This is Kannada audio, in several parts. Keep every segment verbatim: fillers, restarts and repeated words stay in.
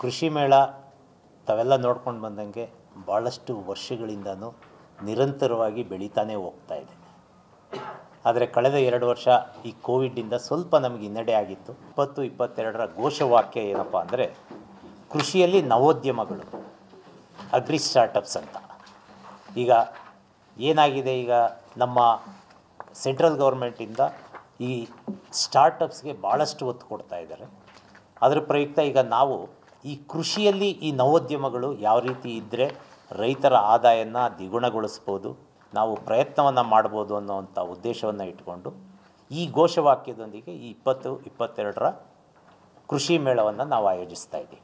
ಕೃಷಿ ಮೇಳ ತಾವೆಲ್ಲ ನೋಡ್ಕೊಂಡು ಬಂದಂಗೆ ಭಾಳಷ್ಟು ವರ್ಷಗಳಿಂದನೂ ನಿರಂತರವಾಗಿ ಬೆಳೀತಾನೆ ಹೋಗ್ತಾ ಇದೆ. ಆದರೆ ಕಳೆದ ಎರಡು ವರ್ಷ ಈ ಕೋವಿಡ್ಡಿಂದ ಸ್ವಲ್ಪ ನಮಗೆ ಹಿನ್ನಡೆ ಆಗಿತ್ತು. ಇಪ್ಪತ್ತು ಇಪ್ಪತ್ತೆರಡರ ಘೋಷವಾಕ್ಯ ಏನಪ್ಪ ಅಂದರೆ ಕೃಷಿಯಲ್ಲಿ ನವೋದ್ಯಮಗಳು, ಅಗ್ರಿ ಸ್ಟಾರ್ಟಪ್ಸ್ ಅಂತ. ಈಗ ಏನಾಗಿದೆ, ಈಗ ನಮ್ಮ ಸೆಂಟ್ರಲ್ ಗೌರ್ಮೆಂಟಿಂದ ಈ ಸ್ಟಾರ್ಟಪ್ಸ್ಗೆ ಭಾಳಷ್ಟು ಒತ್ತು ಕೊಡ್ತಾ ಇದ್ದಾರೆ. ಅದರ ಪ್ರಯುಕ್ತ ಈಗ ನಾವು ಈ ಕೃಷಿಯಲ್ಲಿ ಈ ನವೋದ್ಯಮಗಳು ಯಾವ ರೀತಿ ಇದ್ದರೆ ರೈತರ ಆದಾಯನ ದ್ವಿಗುಣಗೊಳಿಸ್ಬೋದು, ನಾವು ಪ್ರಯತ್ನವನ್ನು ಮಾಡ್ಬೋದು ಅನ್ನೋವಂಥ ಉದ್ದೇಶವನ್ನು ಇಟ್ಕೊಂಡು ಈ ಘೋಷವಾಕ್ಯದೊಂದಿಗೆ ಈ ಇಪ್ಪತ್ತು ಇಪ್ಪತ್ತೆರಡರ ಕೃಷಿ ಮೇಳವನ್ನು ನಾವು ಆಯೋಜಿಸ್ತಾ ಇದ್ದೀವಿ.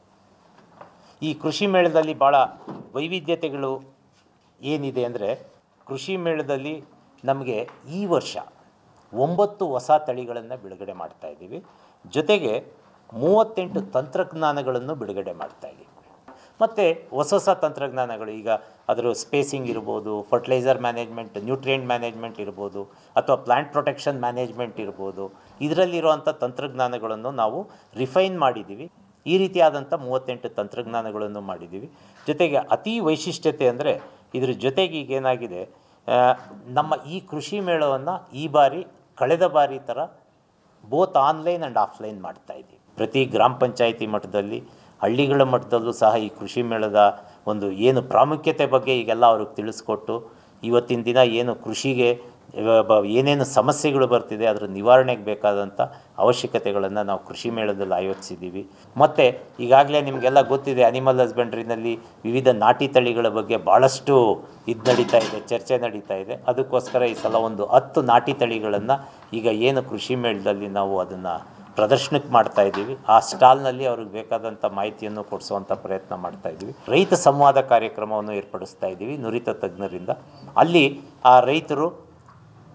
ಈ ಕೃಷಿ ಮೇಳದಲ್ಲಿ ಭಾಳ ವೈವಿಧ್ಯತೆಗಳು ಏನಿದೆ ಅಂದರೆ, ಕೃಷಿ ಮೇಳದಲ್ಲಿ ನಮಗೆ ಈ ವರ್ಷ ಒಂಬತ್ತು ಹೊಸ ತಳಿಗಳನ್ನು ಬಿಡುಗಡೆ ಮಾಡ್ತಾಯಿದ್ದೀವಿ. ಜೊತೆಗೆ ಮೂವತ್ತೆಂಟು ತಂತ್ರಜ್ಞಾನಗಳನ್ನು ಬಿಡುಗಡೆ ಮಾಡ್ತಾಯಿದ್ದೀವಿ. ಮತ್ತು ಹೊಸ ಹೊಸ ತಂತ್ರಜ್ಞಾನಗಳು, ಈಗ ಅದರ ಸ್ಪೇಸಿಂಗ್ ಇರ್ಬೋದು, ಫರ್ಟಿಲೈಸರ್ ಮ್ಯಾನೇಜ್ಮೆಂಟ್, ನ್ಯೂಟ್ರಿಯೆಂಟ್ ಮ್ಯಾನೇಜ್ಮೆಂಟ್ ಇರ್ಬೋದು, ಅಥವಾ ಪ್ಲ್ಯಾಂಟ್ ಪ್ರೊಟೆಕ್ಷನ್ ಮ್ಯಾನೇಜ್ಮೆಂಟ್ ಇರ್ಬೋದು, ಇದರಲ್ಲಿರುವಂಥ ತಂತ್ರಜ್ಞಾನಗಳನ್ನು ನಾವು ರಿಫೈನ್ ಮಾಡಿದ್ದೀವಿ. ಈ ರೀತಿಯಾದಂಥ ಮೂವತ್ತೆಂಟು ತಂತ್ರಜ್ಞಾನಗಳನ್ನು ಮಾಡಿದ್ದೀವಿ. ಜೊತೆಗೆ ಅತಿ ವೈಶಿಷ್ಟ್ಯತೆ ಅಂದರೆ ಇದ್ರ ಜೊತೆಗೆ ಈಗೇನಾಗಿದೆ, ನಮ್ಮ ಈ ಕೃಷಿ ಮೇಳವನ್ನು ಈ ಬಾರಿ ಕಳೆದ ಬಾರಿ ಥರ ಬೋತ್ ಆನ್ಲೈನ್ ಆ್ಯಂಡ್ ಆಫ್ಲೈನ್ ಮಾಡ್ತಾಯಿದ್ದೀವಿ. ಪ್ರತಿ ಗ್ರಾಮ ಪಂಚಾಯಿತಿ ಮಟ್ಟದಲ್ಲಿ, ಹಳ್ಳಿಗಳ ಮಟ್ಟದಲ್ಲೂ ಸಹ ಈ ಕೃಷಿ ಮೇಳದ ಒಂದು ಏನು ಪ್ರಾಮುಖ್ಯತೆ ಬಗ್ಗೆ ಈಗೆಲ್ಲ ಅವ್ರಿಗೆ ತಿಳಿಸ್ಕೊಟ್ಟು, ಇವತ್ತಿನ ದಿನ ಏನು ಕೃಷಿಗೆ ಏನೇನು ಸಮಸ್ಯೆಗಳು ಬರ್ತಿದೆ ಅದರ ನಿವಾರಣೆಗೆ ಬೇಕಾದಂಥ ಅವಶ್ಯಕತೆಗಳನ್ನು ನಾವು ಕೃಷಿ ಮೇಳದಲ್ಲಿ ಆಯೋಜಿಸಿದ್ದೀವಿ. ಮತ್ತು ಈಗಾಗಲೇ ನಿಮಗೆಲ್ಲ ಗೊತ್ತಿದೆ, ಅನಿಮಲ್ ಹಸ್ಬೆಂಡ್ರಿನಲ್ಲಿ ವಿವಿಧ ನಾಟಿ ತಳಿಗಳ ಬಗ್ಗೆ ಭಾಳಷ್ಟು ಇದು ನಡೀತಾ ಇದೆ, ಚರ್ಚೆ ನಡೀತಾ ಇದೆ. ಅದಕ್ಕೋಸ್ಕರ ಈ ಸಲ ಒಂದು ಹತ್ತು ನಾಟಿ ತಳಿಗಳನ್ನು ಈಗ ಏನು ಕೃಷಿ ಮೇಳದಲ್ಲಿ ನಾವು ಅದನ್ನು ಪ್ರದರ್ಶನಕ್ಕೆ ಮಾಡ್ತಾ ಇದ್ದೀವಿ. ಆ ಸ್ಟಾಲ್ನಲ್ಲಿ ಅವ್ರಿಗೆ ಬೇಕಾದಂಥ ಮಾಹಿತಿಯನ್ನು ಕೊಡಿಸುವಂಥ ಪ್ರಯತ್ನ ಮಾಡ್ತಾ ಇದ್ದೀವಿ. ರೈತ ಸಂವಾದ ಕಾರ್ಯಕ್ರಮವನ್ನು ಏರ್ಪಡಿಸ್ತಾ ಇದ್ದೀವಿ ನುರಿತ ತಜ್ಞರಿಂದ. ಅಲ್ಲಿ ಆ ರೈತರು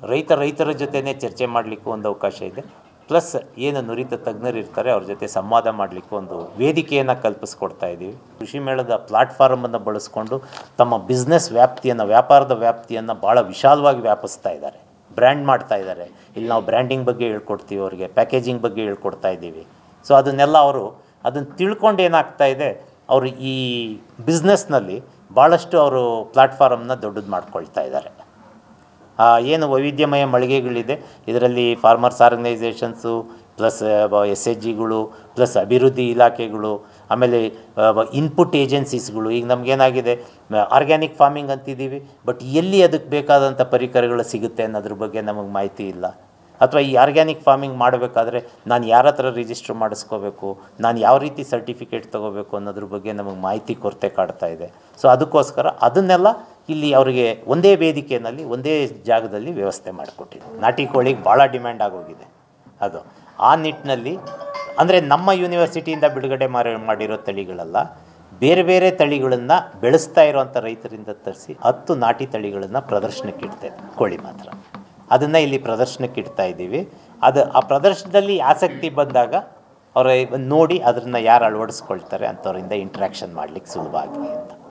ರೈತ ರೈತರ ಜೊತೆನೇ ಚರ್ಚೆ ಮಾಡಲಿಕ್ಕೂ ಒಂದು ಅವಕಾಶ ಇದೆ. ಪ್ಲಸ್ ಏನು ನುರಿತ ತಜ್ಞರಿರ್ತಾರೆ ಅವ್ರ ಜೊತೆ ಸಂವಾದ ಮಾಡಲಿಕ್ಕೂ ಒಂದು ವೇದಿಕೆಯನ್ನು ಕಲ್ಪಿಸ್ಕೊಡ್ತಾ ಇದ್ದೀವಿ. ಕೃಷಿ ಮೇಳದ ಪ್ಲಾಟ್ಫಾರ್ಮನ್ನು ಬಳಸ್ಕೊಂಡು ತಮ್ಮ ಬಿಸ್ನೆಸ್ ವ್ಯಾಪ್ತಿಯನ್ನು, ವ್ಯಾಪಾರದ ವ್ಯಾಪ್ತಿಯನ್ನು ಭಾಳ ವಿಶಾಲವಾಗಿ ವ್ಯಾಪಿಸ್ತಾ ಇದ್ದಾರೆ, ಬ್ರ್ಯಾಂಡ್ ಮಾಡ್ತಾ ಇದ್ದಾರೆ. ಇಲ್ಲಿ ನಾವು ಬ್ರ್ಯಾಂಡಿಂಗ್ ಬಗ್ಗೆ ಹೇಳ್ಕೊಡ್ತೀವಿ, ಅವರಿಗೆ ಪ್ಯಾಕೇಜಿಂಗ್ ಬಗ್ಗೆ ಹೇಳ್ಕೊಡ್ತಾ ಇದ್ದೀವಿ. ಸೊ ಅದನ್ನೆಲ್ಲ ಅವರು ಅದನ್ನು ತಿಳ್ಕೊಂಡು ಏನಾಗ್ತಾ ಇದೆ, ಅವರು ಈ ಬಿಸ್ನೆಸ್ನಲ್ಲಿ ಭಾಳಷ್ಟು ಅವರು ಪ್ಲಾಟ್ಫಾರ್ಮನ್ನ ದೊಡ್ಡದು ಮಾಡ್ಕೊಳ್ತಾ ಇದ್ದಾರೆ. ಏನು ವೈವಿಧ್ಯಮಯ ಮಳಿಗೆಗಳಿದೆ ಇದರಲ್ಲಿ farmers organisations, plus S H ಜಿಗಳು, ಪ್ಲಸ್ ಅಭಿವೃದ್ಧಿ ಇಲಾಖೆಗಳು, ಆಮೇಲೆ ಇನ್ಪುಟ್ ಏಜೆನ್ಸೀಸ್ಗಳು. ಈಗ ನಮಗೇನಾಗಿದೆ, ಆರ್ಗ್ಯಾನಿಕ್ ಫಾರ್ಮಿಂಗ್ ಅಂತಿದ್ದೀವಿ, ಬಟ್ ಎಲ್ಲಿ ಅದಕ್ಕೆ ಬೇಕಾದಂಥ ಪರಿಕರಗಳು ಸಿಗುತ್ತೆ ಅನ್ನೋದ್ರ ಬಗ್ಗೆ ನಮಗೆ ಮಾಹಿತಿ ಇಲ್ಲ. ಅಥವಾ ಈ ಆರ್ಗ್ಯಾನಿಕ್ ಫಾರ್ಮಿಂಗ್ ಮಾಡಬೇಕಾದ್ರೆ ನಾನು ಯಾರ ಹತ್ರ ರಿಜಿಸ್ಟ್ರ್ ಮಾಡಿಸ್ಕೋಬೇಕು, ನಾನು ಯಾವ ರೀತಿ ಸರ್ಟಿಫಿಕೇಟ್ ತೊಗೋಬೇಕು ಅನ್ನೋದ್ರ ಬಗ್ಗೆ ನಮಗೆ ಮಾಹಿತಿ ಕೊರತೆ ಕಾಡ್ತಾ ಇದೆ. ಸೊ ಅದಕ್ಕೋಸ್ಕರ ಅದನ್ನೆಲ್ಲ ಇಲ್ಲಿ ಅವರಿಗೆ ಒಂದೇ ವೇದಿಕೆಯಲ್ಲಿ, ಒಂದೇ ಜಾಗದಲ್ಲಿ ವ್ಯವಸ್ಥೆ ಮಾಡಿಕೊಟ್ಟಿದ್ದೀವಿ. ನಾಟಿ ಕೋಳಿಗೆ ಭಾಳ ಡಿಮ್ಯಾಂಡ್ ಆಗೋಗಿದೆ. ಅದು ಆ ನಿಟ್ಟಿನಲ್ಲಿ ಅಂದರೆ ನಮ್ಮ ಯೂನಿವರ್ಸಿಟಿಯಿಂದ ಬಿಡುಗಡೆ ಮಾಡಿ ಮಾಡಿರೋ ತಳಿಗಳಲ್ಲ, ಬೇರೆ ಬೇರೆ ತಳಿಗಳನ್ನು ಬೆಳೆಸ್ತಾ ಇರೋವಂಥ ರೈತರಿಂದ ತರಿಸಿ ಹತ್ತು ನಾಟಿ ತಳಿಗಳನ್ನು ಪ್ರದರ್ಶನಕ್ಕೆ ಇಡ್ತೇವೆ. ಕೋಳಿ ಮಾತ್ರ ಅದನ್ನು ಇಲ್ಲಿ ಪ್ರದರ್ಶನಕ್ಕೆ ಇಡ್ತಾ ಇದ್ದೀವಿ. ಅದು ಆ ಪ್ರದರ್ಶನದಲ್ಲಿ ಆಸಕ್ತಿ ಬಂದಾಗ ಅವರ ನೋಡಿ ಅದನ್ನು ಯಾರು ಅಳವಡಿಸ್ಕೊಳ್ತಾರೆ ಅಂಥವರಿಂದ ಇಂಟ್ರ್ಯಾಕ್ಷನ್ ಮಾಡಲಿಕ್ಕೆ ಸುಲಭ ಆಗಲಿ ಅಂತ.